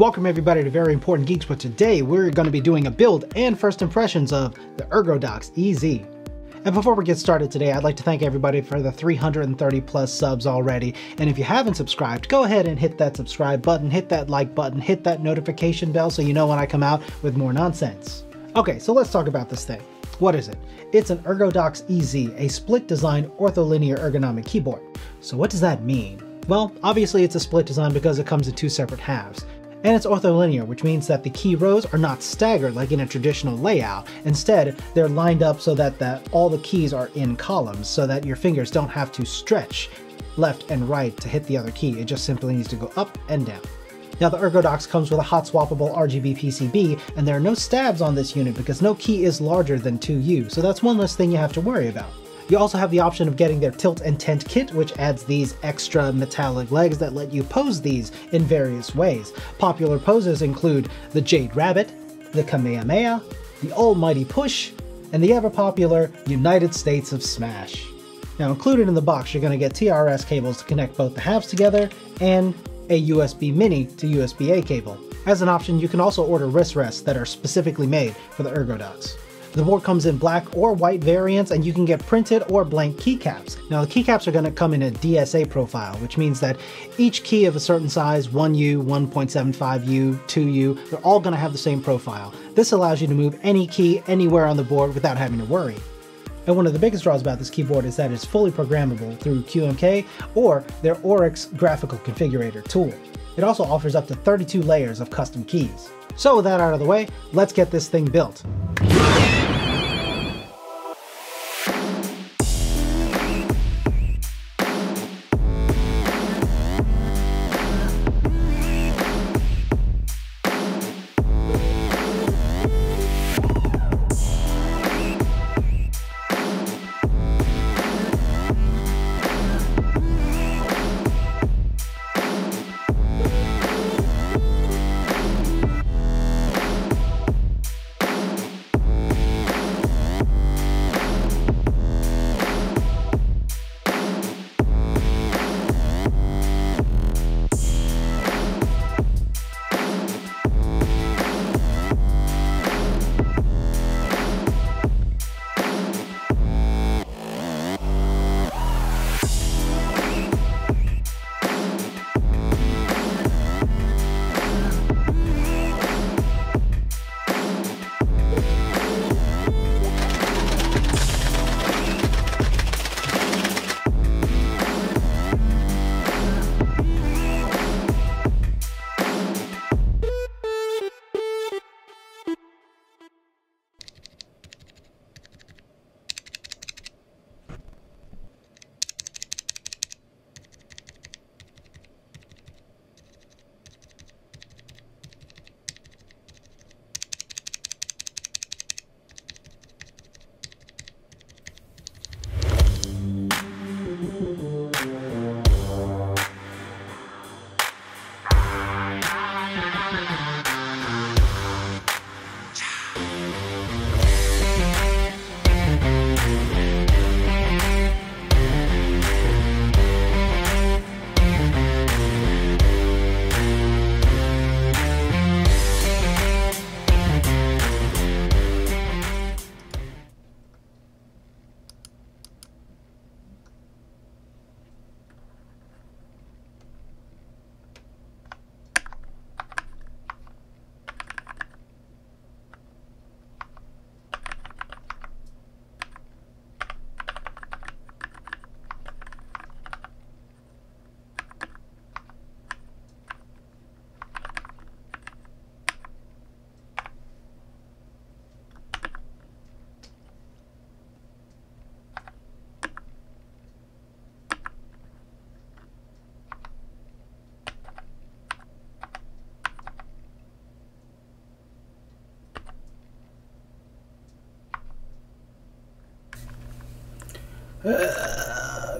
Welcome everybody to Very Important Geeks, where today we're going to be doing a build and first impressions of the ErgoDox EZ. And before we get started today, I'd like to thank everybody for the 330 plus subs already. And if you haven't subscribed, go ahead and hit that subscribe button, hit that like button, hit that notification bell so you know when I come out with more nonsense. Okay, so let's talk about this thing. What is it? It's an ErgoDox EZ, a split design ortholinear ergonomic keyboard. So what does that mean? Well, obviously it's a split design because it comes in two separate halves. And it's ortholinear, which means that the key rows are not staggered like in a traditional layout. Instead, they're lined up so that all the keys are in columns so that your fingers don't have to stretch left and right to hit the other key. It just simply needs to go up and down. Now the ErgoDox comes with a hot swappable RGB PCB, and there are no stabs on this unit because no key is larger than 2U, so that's one less thing you have to worry about. You also have the option of getting their tilt and tent kit, which adds these extra metallic legs that let you pose these in various ways. Popular poses include the Jade Rabbit, the Kamehameha, the Almighty Push, and the ever-popular United States of Smash. Now included in the box, you're going to get TRRS cables to connect both the halves together and a USB mini to USB-A cable. As an option, you can also order wrist rests that are specifically made for the ErgoDox. The board comes in black or white variants, and you can get printed or blank keycaps. Now the keycaps are going to come in a DSA profile, which means that each key of a certain size, 1U, 1.75U, 2U, they're all going to have the same profile. This allows you to move any key anywhere on the board without having to worry. And one of the biggest draws about this keyboard is that it's fully programmable through QMK or their Oryx graphical configurator tool. It also offers up to 32 layers of custom keys. So with that out of the way, let's get this thing built.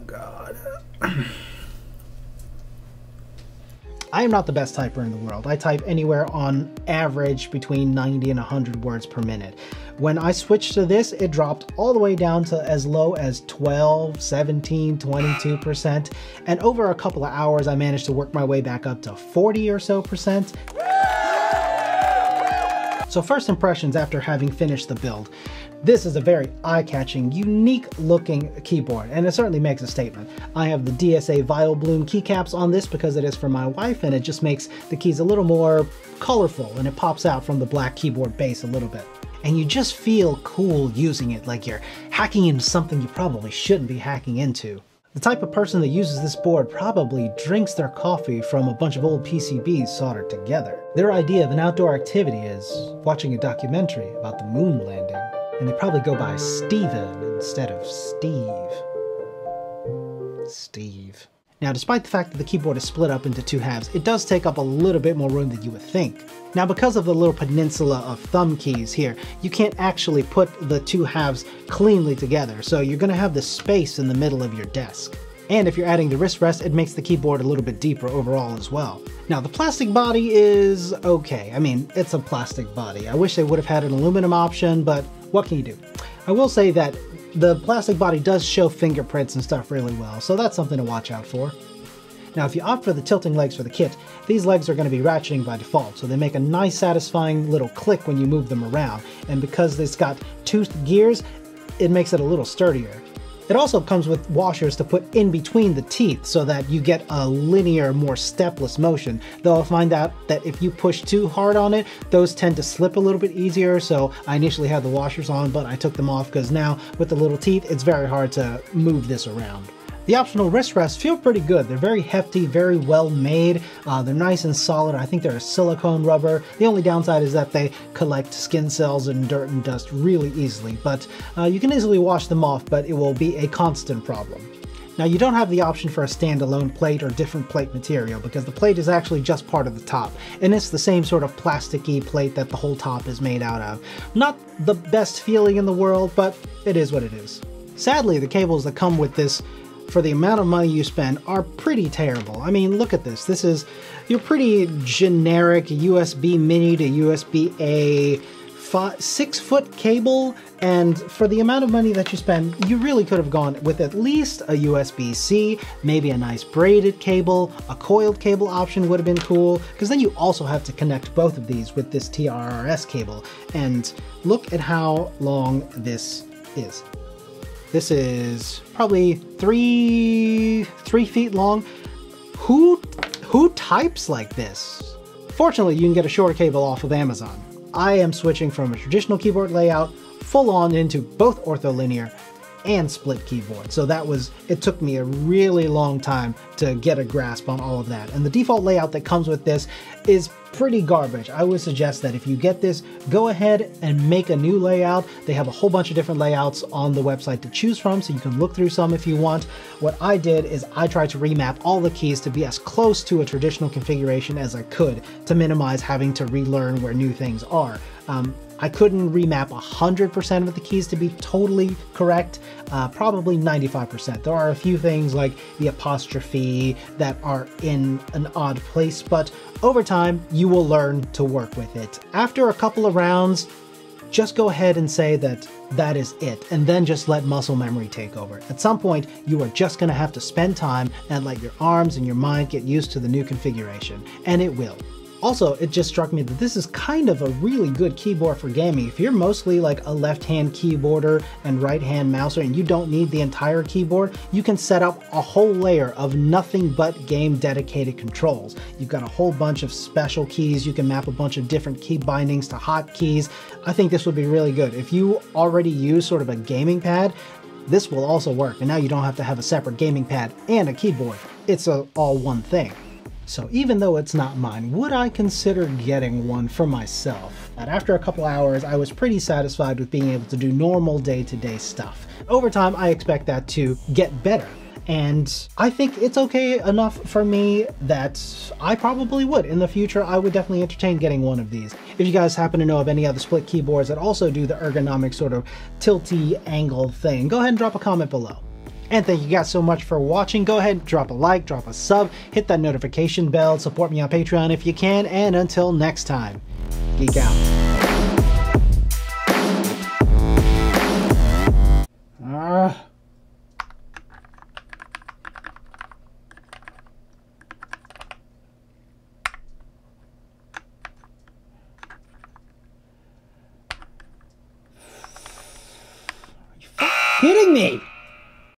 God. I am not the best typer in the world. I type anywhere on average between 90 and 100 words per minute. When I switched to this, it dropped all the way down to as low as 12, 17, 22%. And over a couple of hours, I managed to work my way back up to 40 or so percent. So first impressions after having finished the build. This is a very eye-catching, unique-looking keyboard, and it certainly makes a statement. I have the DSA Vilebloom keycaps on this because it is for my wife, and it just makes the keys a little more colorful, and it pops out from the black keyboard base a little bit. And you just feel cool using it, like you're hacking into something you probably shouldn't be hacking into. The type of person that uses this board probably drinks their coffee from a bunch of old PCBs soldered together. Their idea of an outdoor activity is watching a documentary about the moon landing, and they probably go by Steven instead of Steve. Steve. Now, despite the fact that the keyboard is split up into two halves, it does take up a little bit more room than you would think. Now, because of the little peninsula of thumb keys here, you can't actually put the two halves cleanly together, so you're going to have this space in the middle of your desk. And if you're adding the wrist rest, it makes the keyboard a little bit deeper overall as well. Now, the plastic body is okay. I mean, it's a plastic body. I wish they would have had an aluminum option, but what can you do? I will say that the plastic body does show fingerprints and stuff really well, so that's something to watch out for. Now, if you opt for the tilting legs for the kit, these legs are going to be ratcheting by default, so they make a nice satisfying little click when you move them around, and because it's got two gears, it makes it a little sturdier. It also comes with washers to put in between the teeth so that you get a linear, more stepless motion, though I'll find out that if you push too hard on it, those tend to slip a little bit easier, so I initially had the washers on, but I took them off because now with the little teeth, it's very hard to move this around. The optional wrist rests feel pretty good. They're very hefty, very well made. They're nice and solid. I think they're a silicone rubber. The only downside is that they collect skin cells and dirt and dust really easily, but you can easily wash them off, but it will be a constant problem. Now, you don't have the option for a standalone plate or different plate material because the plate is actually just part of the top, and it's the same sort of plasticky plate that the whole top is made out of. Not the best feeling in the world, but it is what it is. Sadly, the cables that come with this for the amount of money you spend are pretty terrible. I mean, look at this. This is your pretty generic USB mini to USB-A 6-foot cable, and for the amount of money that you spend, you really could have gone with at least a USB-C, maybe a nice braided cable. A coiled cable option would have been cool, because then you also have to connect both of these with this TRRS cable, and look at how long this is. This is probably three feet long. Who types like this? Fortunately, you can get a shorter cable off of Amazon. I am switching from a traditional keyboard layout full on into both ortholinear and split keyboard. So that was, it took me a really long time to get a grasp on all of that. And the default layout that comes with this is pretty garbage. I would suggest that if you get this, go ahead and make a new layout. They have a whole bunch of different layouts on the website to choose from, so you can look through some if you want. What I did is I tried to remap all the keys to be as close to a traditional configuration as I could to minimize having to relearn where new things are. I couldn't remap 100% of the keys to be totally correct, probably 95%. There are a few things like the apostrophe that are in an odd place, but over time, you will learn to work with it. After a couple of rounds, just go ahead and say that that is it, and then just let muscle memory take over. At some point, you are just gonna have to spend time and let your arms and your mind get used to the new configuration, and it will. Also, it just struck me that this is kind of a really good keyboard for gaming. If you're mostly like a left-hand keyboarder and right-hand mouser and you don't need the entire keyboard, you can set up a whole layer of nothing but game-dedicated controls. You've got a whole bunch of special keys. You can map a bunch of different key bindings to hotkeys. I think this would be really good. If you already use sort of a gaming pad, this will also work. And now you don't have to have a separate gaming pad and a keyboard. It's all one thing. So even though it's not mine, would I consider getting one for myself? And after a couple hours, I was pretty satisfied with being able to do normal day-to-day stuff. Over time, I expect that to get better. And I think it's okay enough for me that I probably would. In the future, I would definitely entertain getting one of these. If you guys happen to know of any other split keyboards that also do the ergonomic sort of tilty angle thing, go ahead and drop a comment below. And thank you guys so much for watching. Go ahead, drop a like, drop a sub, hit that notification bell, support me on Patreon if you can, and until next time, geek out. kidding me?